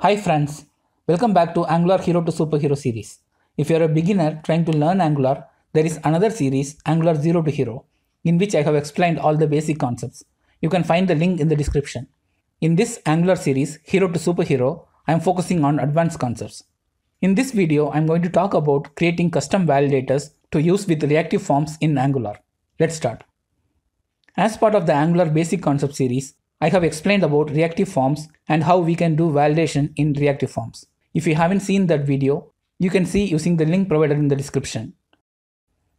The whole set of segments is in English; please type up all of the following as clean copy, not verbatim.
Hi friends, welcome back to Angular Hero to Superhero series. If you are a beginner trying to learn Angular, there is another series, Angular 0 to Hero, in which I have explained all the basic concepts. You can find the link in the description. In this Angular series, Hero to Superhero, I am focusing on advanced concepts. In this video, I am going to talk about creating custom validators to use with reactive forms in Angular. Let's start. As part of the Angular basic concept series, I have explained about reactive forms and how we can do validation in reactive forms. If you haven't seen that video, you can see using the link provided in the description.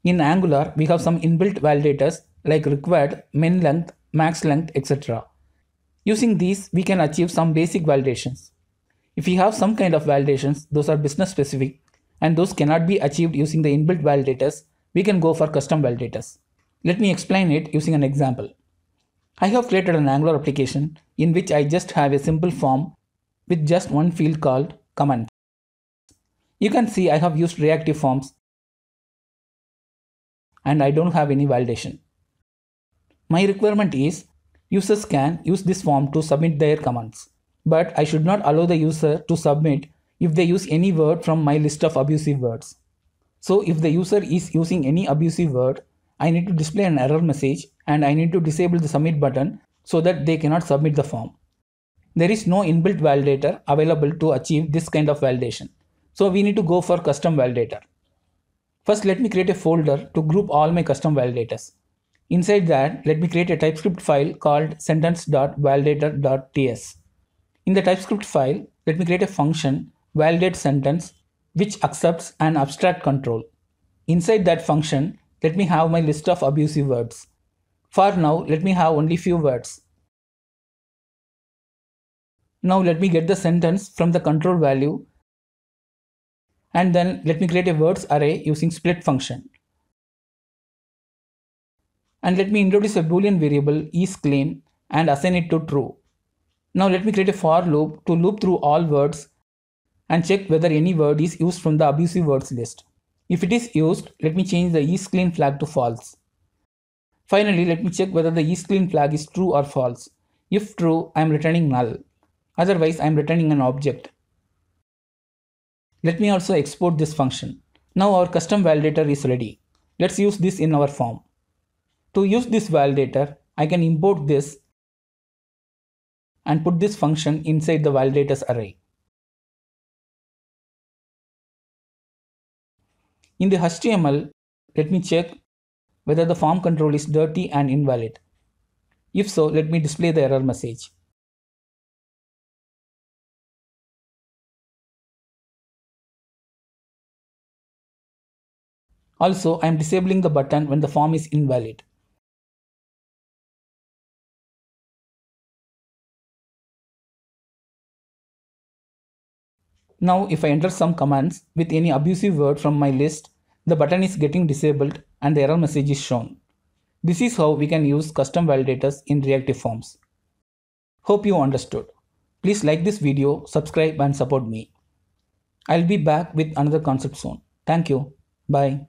In Angular, we have some inbuilt validators like required, min length, max length, etc. Using these, we can achieve some basic validations. If you have some kind of validations, those are business specific and those cannot be achieved using the inbuilt validators, we can go for custom validators. Let me explain it using an example. I have created an Angular application in which I just have a simple form with just one field called comment. You can see I have used reactive forms and I don't have any validation. My requirement is users can use this form to submit their commands, but I should not allow the user to submit if they use any word from my list of abusive words. So if the user is using any abusive word, I need to display an error message and I need to disable the submit button so that they cannot submit the form. There is no inbuilt validator available to achieve this kind of validation. So we need to go for custom validator. First, let me create a folder to group all my custom validators. Inside that, let me create a TypeScript file called sentence.validator.ts. In the TypeScript file, let me create a function validateSentence which accepts an abstract control. Inside that function, let me have my list of abusive words. For now, let me have only few words. Now let me get the sentence from the control value and then let me create a words array using split function. And let me introduce a boolean variable isClean and assign it to true. Now let me create a for loop to loop through all words and check whether any word is used from the abusive words list. If it is used, let me change the isClean flag to false. Finally, let me check whether the isClean flag is true or false. If true, I am returning null. Otherwise, I am returning an object. Let me also export this function. Now our custom validator is ready. Let's use this in our form. To use this validator, I can import this and put this function inside the validators array. In the HTML, let me check whether the form control is dirty and invalid. If so, let me display the error message. Also, I am disabling the button when the form is invalid. Now, if I enter some commands with any abusive word from my list, the button is getting disabled and the error message is shown. This is how we can use custom validators in reactive forms. Hope you understood. Please like this video, subscribe and support me. I'll be back with another concept soon. Thank you. Bye.